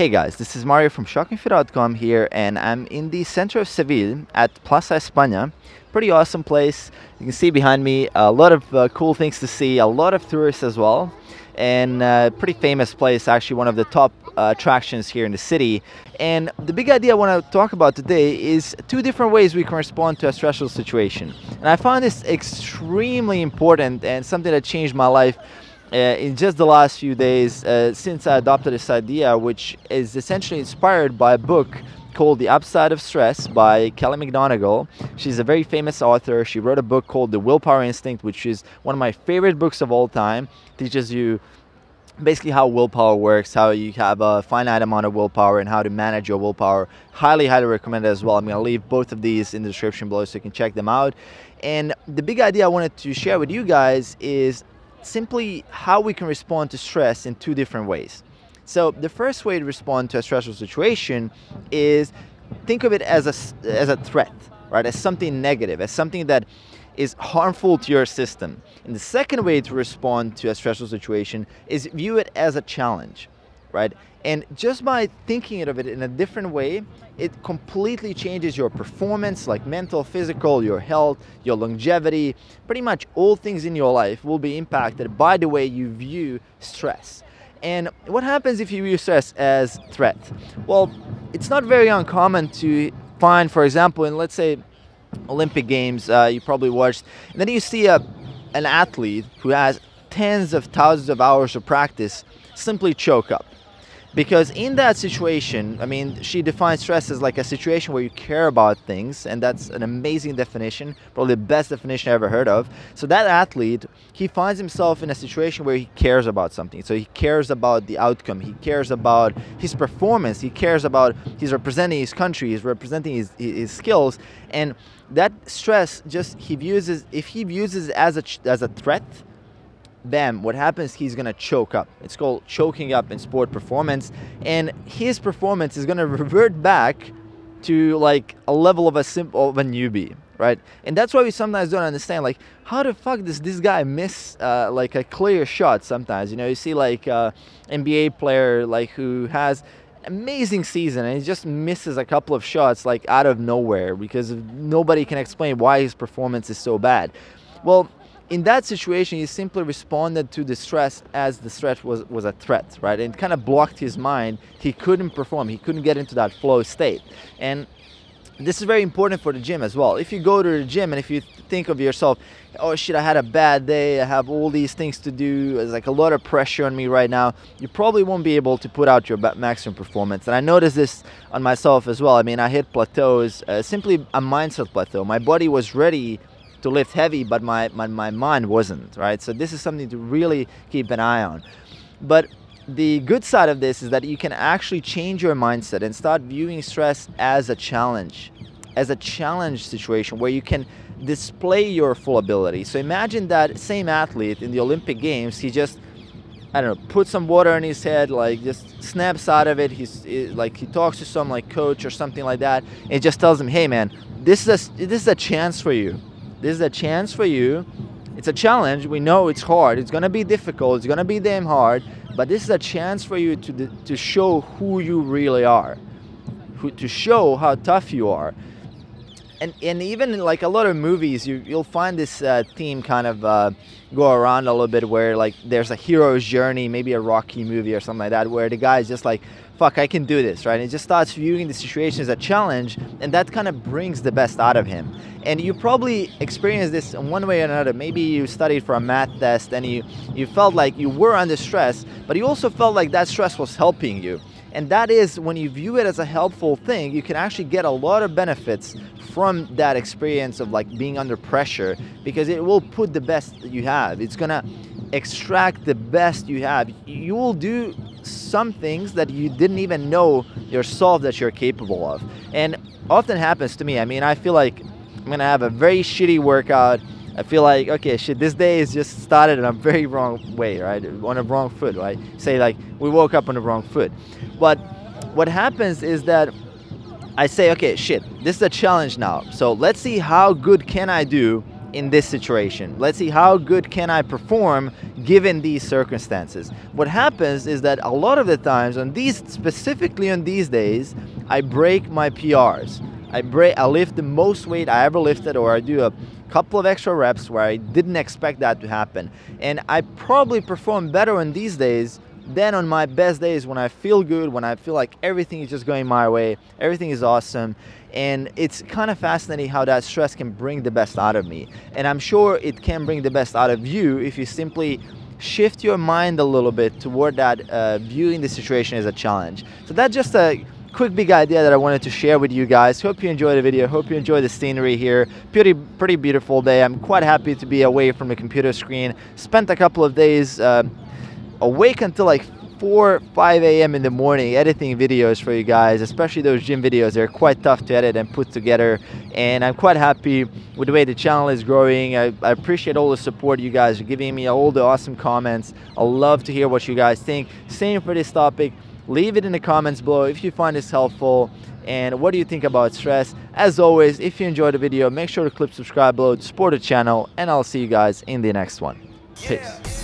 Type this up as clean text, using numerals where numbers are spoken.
Hey guys, this is Mario from ShockingFit.com here, and I'm in the center of Seville at Plaza Espana. Pretty awesome place. You can see behind me a lot of cool things to see, a lot of tourists as well, and pretty famous place, actually one of the top attractions here in the city. And the big idea I want to talk about today is two different ways we can respond to a stressful situation. And I found this extremely important and something that changed my life in just the last few days since I adopted this idea, which is essentially inspired by a book called The Upside of Stress by Kelly McGonigal. She's a very famous author. She wrote a book called The Willpower Instinct, which is one of my favorite books of all time. It teaches you basically how willpower works, how you have a finite amount of willpower and how to manage your willpower. Highly recommend it as well. I'm going to leave both of these in the description below so you can check them out. And the big idea I wanted to share with you guys is simply how we can respond to stress in two different ways. So the first way to respond to a stressful situation is think of it as a threat, right? As something negative, as something that is harmful to your system. And the second way to respond to a stressful situation is view it as a challenge, right? And just by thinking of it in a different way, it completely changes your performance, like mental, physical, your health, your longevity. Pretty much all things in your life will be impacted by the way you view stress. And what happens if you view stress as threat? Well, it's not very uncommon to find, for example, in, let's say, Olympic Games, you probably watched, and then you see an athlete who has tens of thousands of hours of practice simply choke up. Because in that situation, I mean, she defines stress as like a situation where you care about things, and that's an amazing definition, probably the best definition I ever heard of. So that athlete, he finds himself in a situation where he cares about something. So he cares about the outcome, he cares about his performance, he cares about, he's representing his country, he's representing his skills, and that stress just, if he views it as a threat, bam, what happens, he's gonna choke up. It's called choking up in sport performance, and his performance is gonna revert back to like a level of a newbie, right? And that's why we sometimes don't understand, like, how the fuck does this guy miss like a clear shot sometimes? You know, you see like NBA player like who has amazing season and he just misses a couple of shots like out of nowhere because nobody can explain why his performance is so bad. Well, in that situation, he simply responded to the stress as the stress was a threat, right? And it kind of blocked his mind. He couldn't perform. He couldn't get into that flow state. And this is very important for the gym as well. If you go to the gym and if you think of yourself, oh shit, I had a bad day, I have all these things to do, there's like a lot of pressure on me right now, you probably won't be able to put out your maximum performance. And I noticed this on myself as well. I mean, I hit plateaus, simply a mindset plateau. My body was ready to lift heavy, but my mind wasn't, right? So this is something to really keep an eye on. But the good side of this is that you can actually change your mindset and start viewing stress as a challenge situation where you can display your full ability. So imagine that same athlete in the Olympic Games, he just, I don't know, put some water in his head, like just snaps out of it. He talks to some like coach or something like that, and just tells him, hey man, this is a chance for you. This is a chance for you. It's a challenge. We know it's hard. It's going to be difficult. It's going to be damn hard. But this is a chance for you to show who you really are, to show how tough you are. And even in like a lot of movies, you'll find this theme kind of go around a little bit where like there's a hero's journey, maybe a Rocky movie or something like that, where the guy is just like, fuck, I can do this, right? And he just starts viewing the situation as a challenge, and that kind of brings the best out of him. And you probably experienced this in one way or another. Maybe you studied for a math test and you felt like you were under stress, but you also felt like that stress was helping you. And that is, when you view it as a helpful thing, you can actually get a lot of benefits from that experience of like being under pressure, because it will put the best that you have. It's gonna extract the best you have. You will do some things that you didn't even know yourself that you're capable of. And often happens to me. I mean, I feel like I'm gonna have a very shitty workout. I feel like, okay, shit, this day is just started in a very wrong way, right? On a wrong foot, right? Say like, we woke up on the wrong foot. But what happens is that I say, okay, shit, this is a challenge now. So let's see how good can I do in this situation. Let's see how good can I perform given these circumstances. What happens is that a lot of the times on these, specifically on these days, I break my PRs. I lift the most weight I ever lifted, or I do a couple of extra reps where I didn't expect that to happen. And I probably perform better on these days than on my best days when I feel good, when I feel like everything is just going my way, everything is awesome. And it's kind of fascinating how that stress can bring the best out of me. And I'm sure it can bring the best out of you if you simply shift your mind a little bit toward that, viewing the situation as a challenge. So that's just a quick big idea that I wanted to share with you guys. Hope you enjoyed the video. Hope you enjoyed the scenery here. Pretty beautiful day. I'm quite happy to be away from the computer screen. Spent a couple of days awake until like 4-5 a.m. in the morning editing videos for you guys, especially those gym videos. They're quite tough to edit and put together, and I'm quite happy with the way the channel is growing. I appreciate all the support you guys are giving me, all the awesome comments. I love to hear what you guys think. Same for this topic. Leave it in the comments below if you find this helpful, and what do you think about stress. As always, if you enjoyed the video, make sure to click subscribe below to support the channel, and I'll see you guys in the next one. Peace.